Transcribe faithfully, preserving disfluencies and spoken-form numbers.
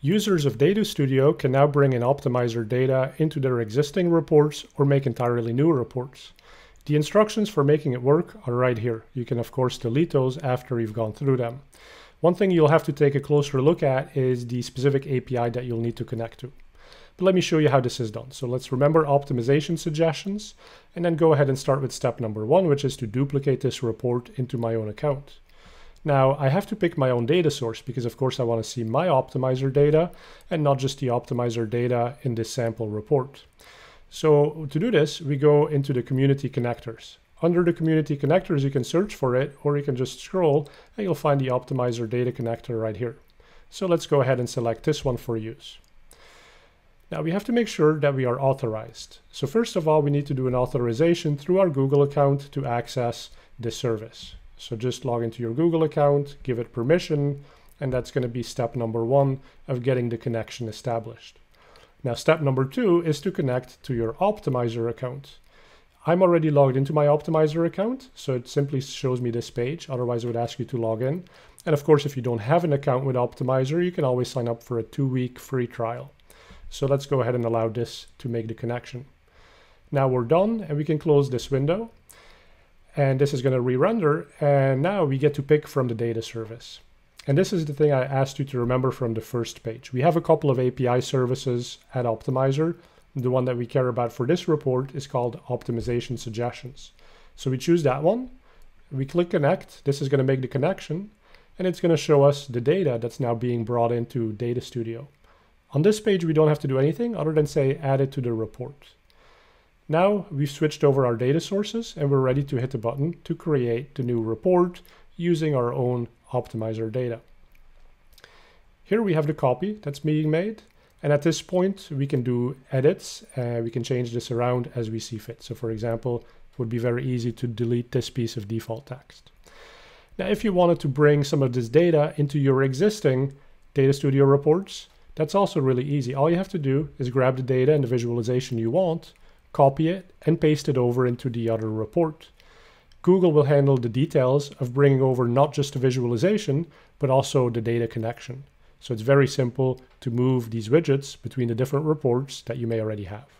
Users of Data Studio can now bring in Optmyzr data into their existing reports or make entirely new reports. The instructions for making it work are right here. You can of course delete those after you've gone through them. One thing you'll have to take a closer look at is the specific A P I that you'll need to connect to. But let me show you how this is done. So let's remember optimization suggestions and then go ahead and start with step number one, which is to duplicate this report into my own account. Now I have to pick my own data source because of course I want to see my Optmyzr data and not just the Optmyzr data in this sample report. So to do this, we go into the community connectors. Under the community connectors, you can search for it, or you can just scroll and you'll find the Optmyzr data connector right here. So let's go ahead and select this one for use. Now we have to make sure that we are authorized. So first of all, we need to do an authorization through our Google account to access this service. So just log into your Google account, give it permission, and that's going to be step number one of getting the connection established. Now step number two is to connect to your Optmyzr account. I'm already logged into my Optmyzr account, so it simply shows me this page. Otherwise, it would ask you to log in. And of course, if you don't have an account with Optmyzr, you can always sign up for a two-week free trial. So let's go ahead and allow this to make the connection. Now we're done, and we can close this window. And this is going to re-render, and now we get to pick from the data service. And this is the thing I asked you to remember from the first page. We have a couple of A P I services at Optmyzr. The one that we care about for this report is called Optimization Suggestions. So we choose that one. We click Connect. This is going to make the connection. And it's going to show us the data that's now being brought into Data Studio. On this page, we don't have to do anything other than say add it to the report. Now we've switched over our data sources and we're ready to hit the button to create the new report using our own Optmyzr data. Here we have the copy that's being made, and at this point we can do edits and we can change this around as we see fit. So for example, it would be very easy to delete this piece of default text. Now if you wanted to bring some of this data into your existing Data Studio reports, that's also really easy. All you have to do is grab the data and the visualization you want, copy it and paste it over into the other report. Google will handle the details of bringing over not just the visualization, but also the data connection. So it's very simple to move these widgets between the different reports that you may already have.